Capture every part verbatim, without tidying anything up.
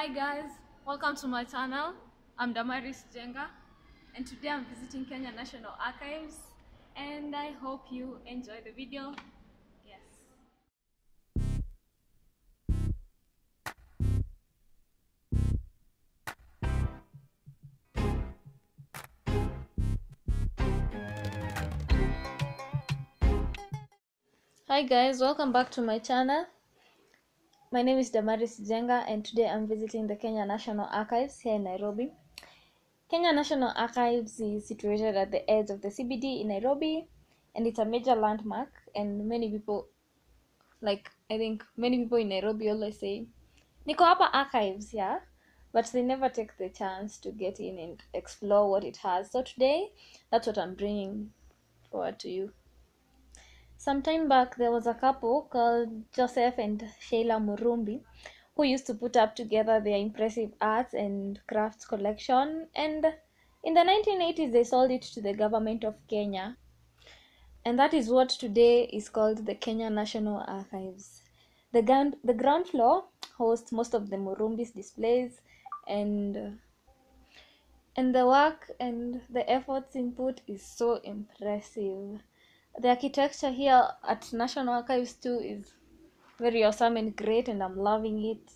Hi guys, welcome to my channel. I'm Damaris Jenga and today I'm visiting Kenya National Archives and I hope you enjoy the video. Hi guys, welcome back to my channel. My name is Damaris Jenga and today I'm visiting the Kenya National Archives here in Nairobi. Kenya National Archives is situated at the edge of the C B D in Nairobi and it's a major landmark, and many people, like I think many people in Nairobi always say, "Niko hapa archives," yeah, but they never take the chance to get in and explore what it has. So today, that's what I'm bringing forward to you. Some time back, there was a couple called Joseph and Sheila Murumbi who used to put up together their impressive arts and crafts collection, and in the nineteen eighties they sold it to the government of Kenya, and that is what today is called the Kenya National Archives. The ground, the ground floor hosts most of the Murumbi's displays and, and the work and the efforts input is so impressive. The architecture here at National Archives too is very awesome and great, and I'm loving it.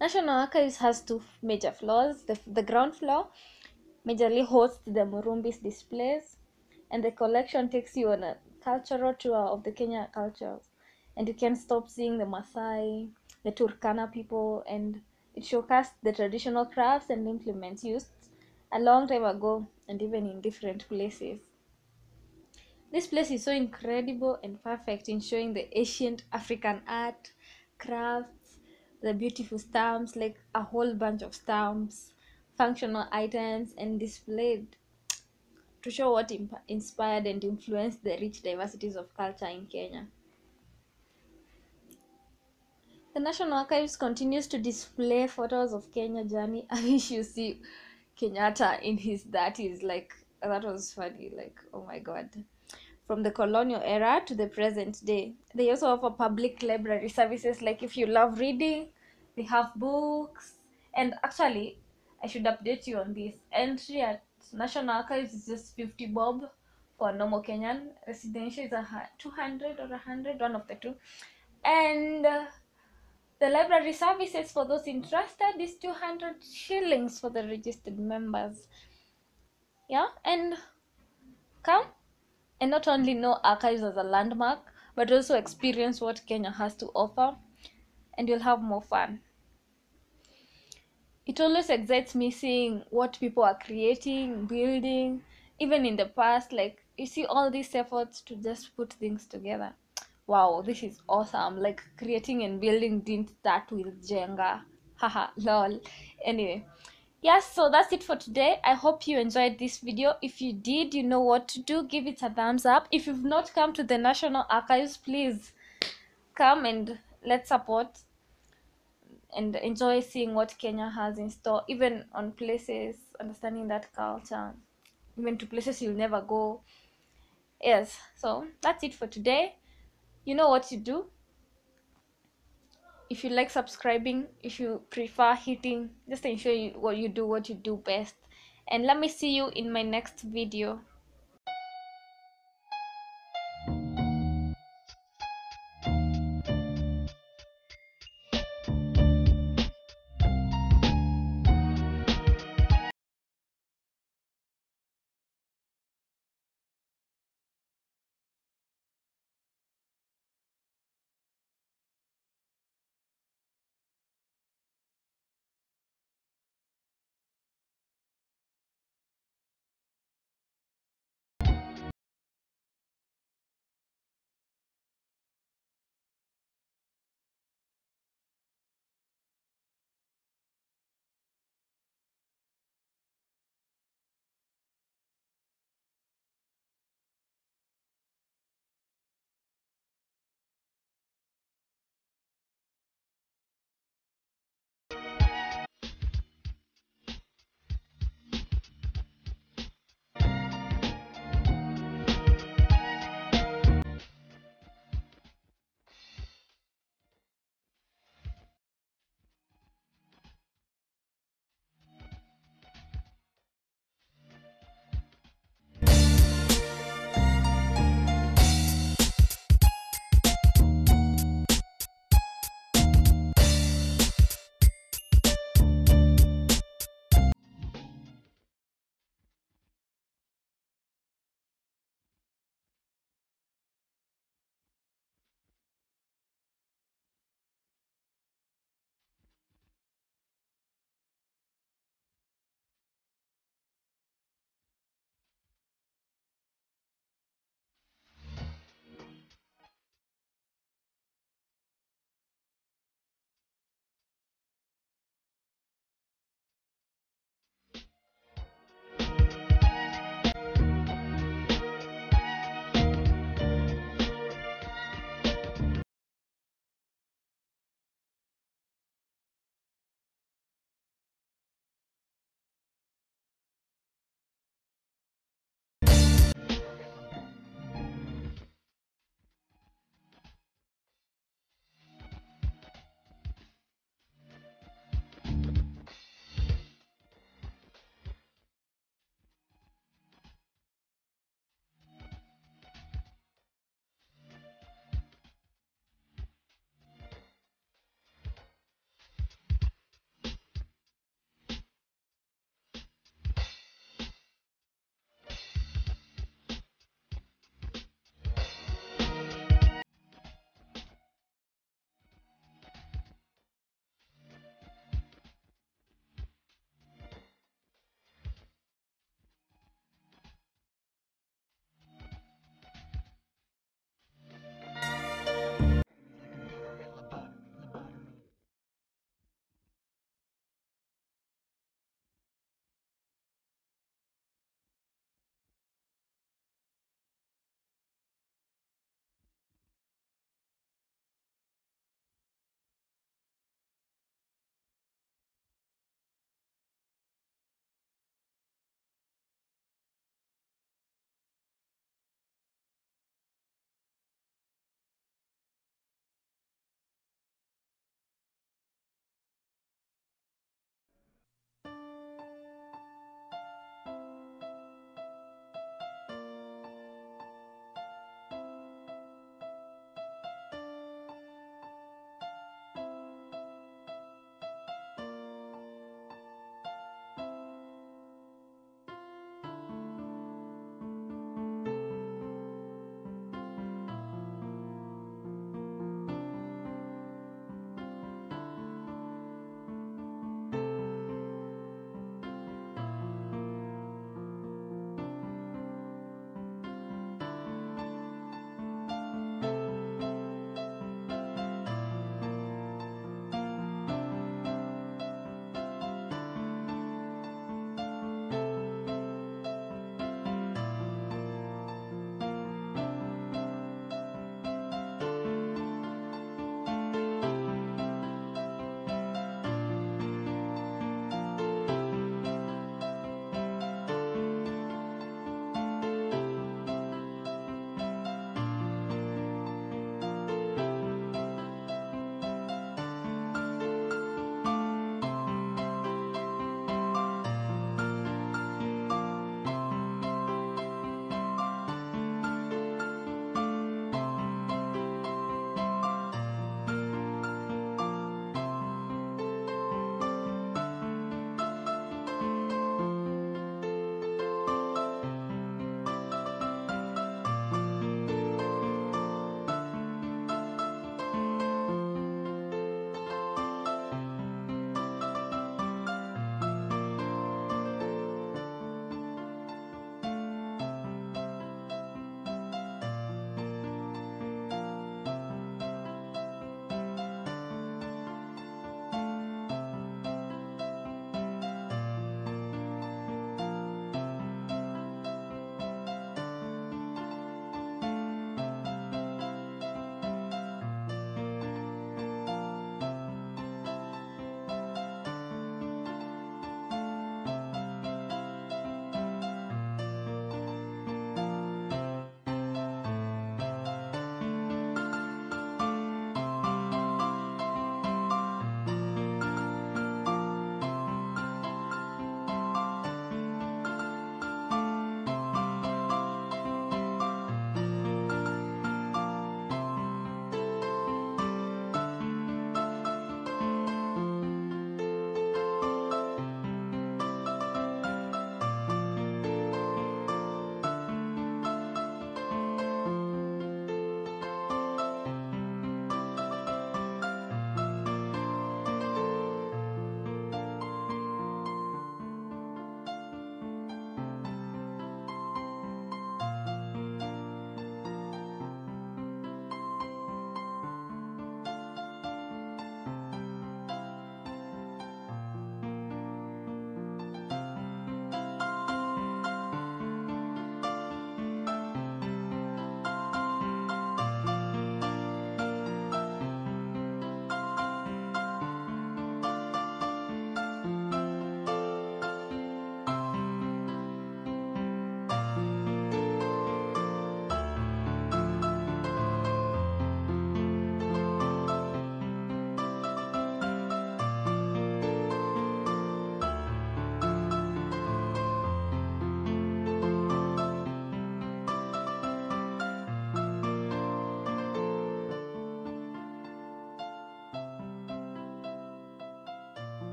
National Archives has two major floors. The, the ground floor majorly hosts the Murumbi's displays, and the collection takes you on a cultural tour of the Kenya cultures. And you can stop seeing the Maasai, the Turkana people, and it showcases the traditional crafts and implements used a long time ago and even in different places. This place is so incredible and perfect in showing the ancient African art, crafts, the beautiful stamps, like a whole bunch of stamps, functional items, and displayed to show what inspired and influenced the rich diversities of culture in Kenya. The National Archives continues to display photos of Kenya journey. I wish you see Kenyatta in his thirties, like that was funny, like oh my god. From the colonial era to the present day. They also offer public library services, like if you love reading, they have books. And actually, I should update you on this. Entry at National Archives is just fifty bob for a normal Kenyan. Residential is a two hundred or one hundred, one of the two. And uh, the library services for those interested is two hundred shillings for the registered members. Yeah, and come. And not only know archives as a landmark, but also experience what Kenya has to offer, and you'll have more fun. It always excites me seeing what people are creating, building, even in the past. Like, you see all these efforts to just put things together. Wow, this is awesome. Like, creating and building didn't start with Jenga. Haha, lol. Anyway. Yes, so that's it for today. I hope you enjoyed this video. If you did, you know what to do. Give it a thumbs up. If you've not come to the National Archives, please come and let's support and enjoy seeing what Kenya has in store, even on places, understanding that culture, even to places you'll never go. Yes, so that's it for today. You know what to do. If you like subscribing, if you prefer hitting, just ensure you, what you do, what you do best. And let me see you in my next video.